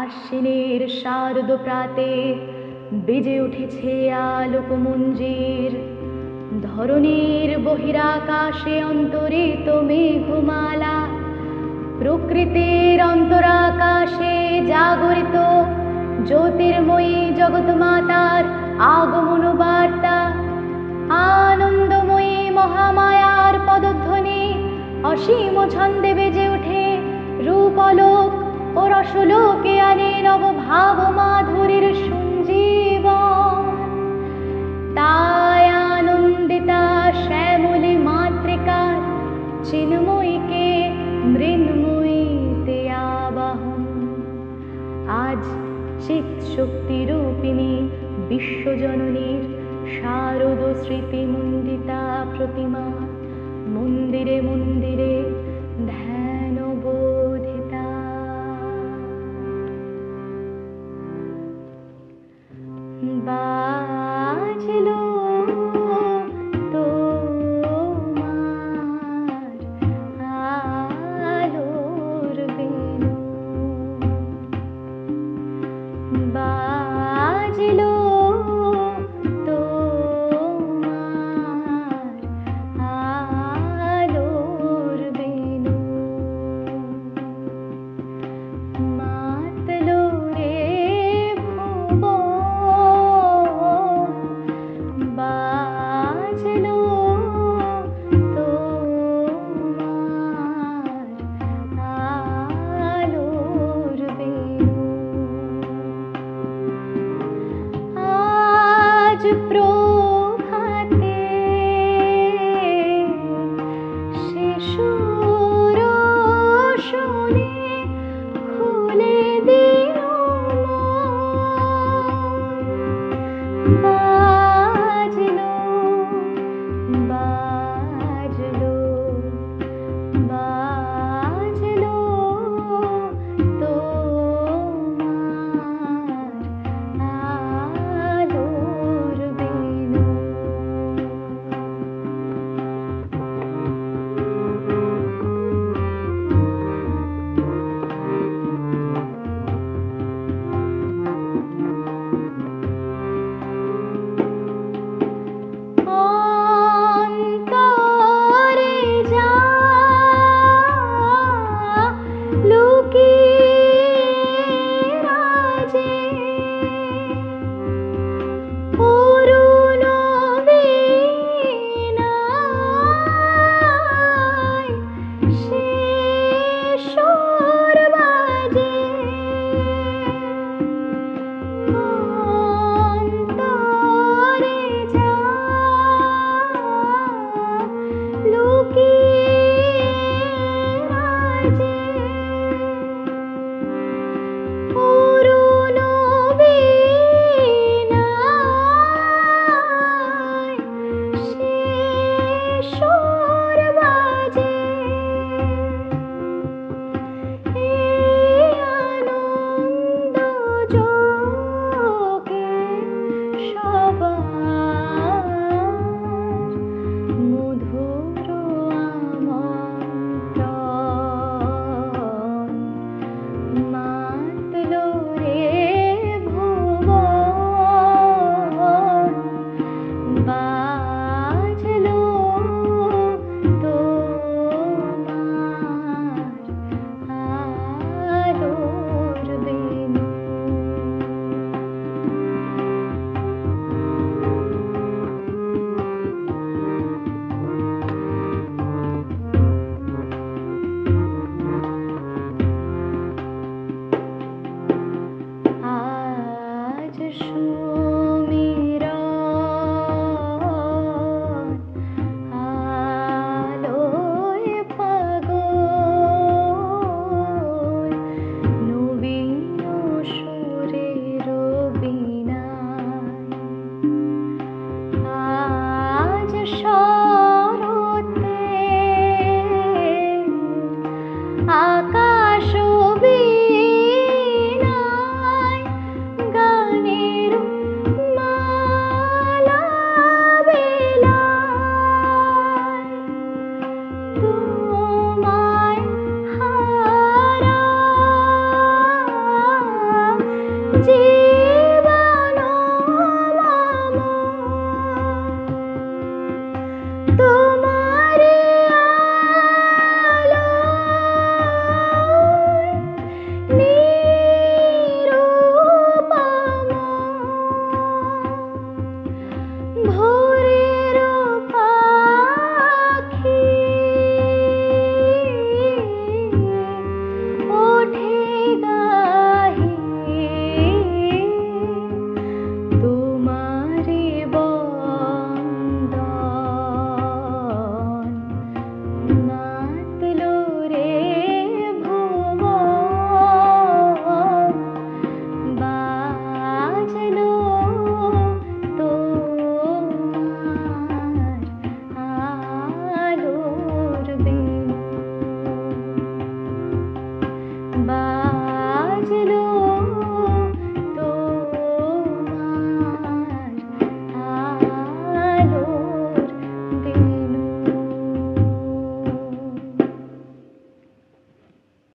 আশ্বিনের শারদ প্রাতে বেজে উঠেছে আলোকমঞ্জির। ধরণীর বহিরাকাশে অন্তরিত মেঘমালা, প্রকৃতির অন্তরাকাশে জাগরিত জ্যোতির্ময়ী জগৎ মাতার আগমন বার্তা। আনন্দময়ী মহামায়ার পদধ্বনি অসীম ছন্দে বেজে ওঠে, রূপলোক ও রসলোকে আনে নবভাব মাধুরীর সঞ্জীবন। তাই আনন্দিতা শ্যামলী মাতৃকার চিন্ময়ীকে মৃন্ময়ীতে আবাহন। আজ চিত শক্তি রূপিণী বিশ্বজননীর শারদ স্মৃতি মন্দিতা প্রতিমা মন্দিরে মন্দিরে ধ্যান বোধিতা। বাজলো pro